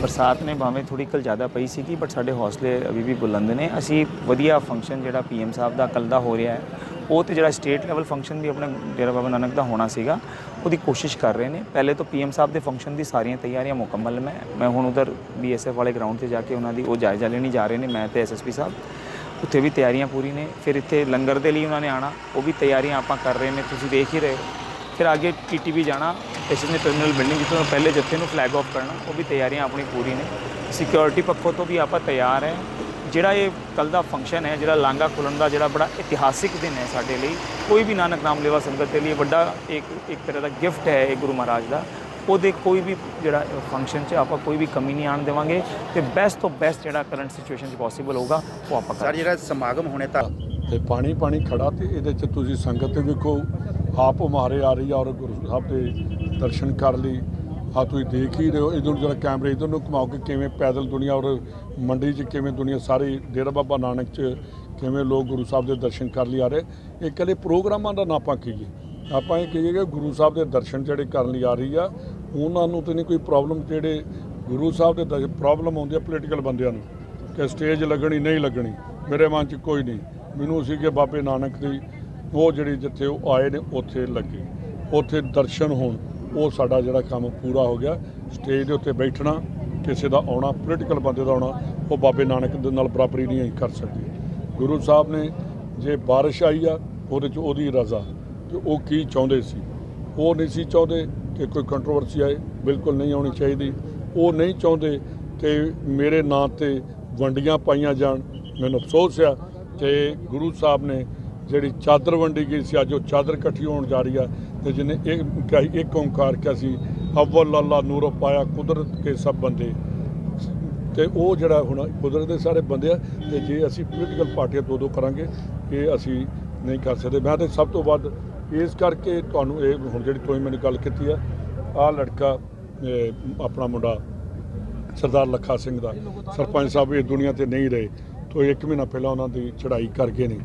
बरसात ने भावें थोड़ी कल ज़्यादा पई सी बट साढ़े हौसले अभी भी बुलंद ने। असी वधिया फंक्शन जो पीएम साहब का कल का हो रहा है वो तो जो स्टेट लैवल फंक्शन भी अपने डेरा बाबा नानक का होना सीगा उसकी कोशिश कर रहे हैं। पहले तो पीएम साहब के फंक्शन की सारिया तैयारियां मुकम्मल मैं हूँ उधर BSF वाले ग्राउंड से जाके उन्होंने वो जायजा लेनी जा रहे हैं। मैं तो SSP साहब उत्थे भी तैयारियां पूरी ने। फिर इतने लंगर के लिए उन्होंने आना वो भी तैयारियां आप कर रहे हैं, तुसीं देख ही रहे हो। फिर आगे TTB जाना इसने टर्मिनल बिल्डिंग जितों पहले जत्थे नूं फ्लैग ऑफ करना वो भी तैयारियां अपनी पूरी ने। सिक्योरिटी पक्षों तो भी आप तैयार हैं। जिहड़ा ये कल का फंक्शन है जिहड़ा लांघा खुलन का जिहड़ा बड़ा इतिहासिक दिन है साडे लई, कोई भी नानक नाम लेवा संगत के लिए बड़ा एक तरह का गिफ्ट है गुरु महाराज का। ਉਹਦੇ कोई भी ਜਿਹੜਾ फंक्शन आप कोई भी कमी नहीं आने देवांगे तो बैस्ट तो बैस्ट ਜਿਹੜਾ करंट सिचुएशन पॉसिबल होगा वो आप सर ਜਿਹੜਾ समागम होने तक तो पानी खड़ा तो ये ਤੁਸੀਂ संगत देखो आप उमारे आ रही है और गुरु साहब के दर्शन कर ली। हाँ तुम देख ही रहे हो इधर जरा कैमरे इधर घुमाओ के किमें पैदल दुनिया और मंडी किमें दुनिया सारी डेरा बाबा नानक किमें लोग गुरु साहब के दर्शन कर लिए आ रहे। एक कल प्रोग्रामा का ना आप कही ਆਪਾਂ ਇਹ ਕਹੀਏ ਕਿ ਗੁਰੂ ਸਾਹਿਬ ਦੇ ਦਰਸ਼ਨ ਜਿਹੜੇ ਕਰਨ ਲਈ ਆ ਰਹੀ ਆ ਉਹਨਾਂ ਨੂੰ ਤਾਂ ਨਹੀਂ ਕੋਈ ਪ੍ਰੋਬਲਮ। ਜਿਹੜੇ ਗੁਰੂ ਸਾਹਿਬ ਦੇ ਪ੍ਰੋਬਲਮ ਆਉਂਦੀ ਆ ਪੋਲੀਟੀਕਲ ਬੰਦਿਆਂ ਨੂੰ ਕਿ ਸਟੇਜ ਲੱਗਣੀ ਨਹੀਂ ਲੱਗਣੀ, ਮੇਰੇ ਮਨ 'ਚ ਕੋਈ ਨਹੀਂ। ਮੈਨੂੰ ਸੀ ਕਿ ਬਾਬੇ ਨਾਨਕ ਦੀ ਉਹ ਜਿਹੜੀ ਜਿੱਥੇ ਉਹ ਆਏ ਨੇ ਉੱਥੇ ਲੱਗੇ, ਉੱਥੇ ਦਰਸ਼ਨ ਹੋਣ, ਉਹ ਸਾਡਾ ਜਿਹੜਾ ਕੰਮ ਪੂਰਾ ਹੋ ਗਿਆ। ਸਟੇਜ ਦੇ ਉੱਤੇ ਬੈਠਣਾ, ਕਿਸੇ ਦਾ ਆਉਣਾ, ਪੋਲੀਟੀਕਲ ਬੰਦੇ ਦਾ ਆਉਣਾ, ਉਹ ਬਾਬੇ ਨਾਨਕ ਦੇ ਨਾਲ ਬਰਾਬਰੀ ਨਹੀਂ ਕਰ ਸਕਦੇ। ਗੁਰੂ ਸਾਹਿਬ ਨੇ ਜੇ ਬਾਰਿਸ਼ ਆਈ ਆ ਉਹਦੇ 'ਚ ਉਹਦੀ ਰਜ਼ਾ कि वो की चाहते सी, वो नहीं सी चाहते कि कोई कंट्रोवर्सी आए, बिल्कुल नहीं आनी चाहिए। वो नहीं चाहते कि मेरे नाँ ते वंडियां पाइया जान। मैनूं अफसोस है कि गुरु साहब ने जिहड़ी चादर वंडी गई सी अज वो चादर इकट्ठी होण जा रही है। तो जिन्हें एक ओंकार क्या सी अव्वल अल्लाह नूरों पाया कुदरत के सब बंदे, तो वो जिहड़ा हुण कुदरत के सारे बंदे आ। तो जे असीं पोलीटिकल पार्टियां दो करांगे ये असीं नहीं कर सकते। मैं तो सब तो वध इस करके तुहानूं ये हुण जिहड़ी तुसीं मैनूं गल कीती आ, आह लड़का अपना मुंडा सरदार लखा सिंह दा सरपंच साहब ये दुनिया ते नहीं रहे तो एक महीना पहला उन्हां दी चढ़ाई कर गए ने।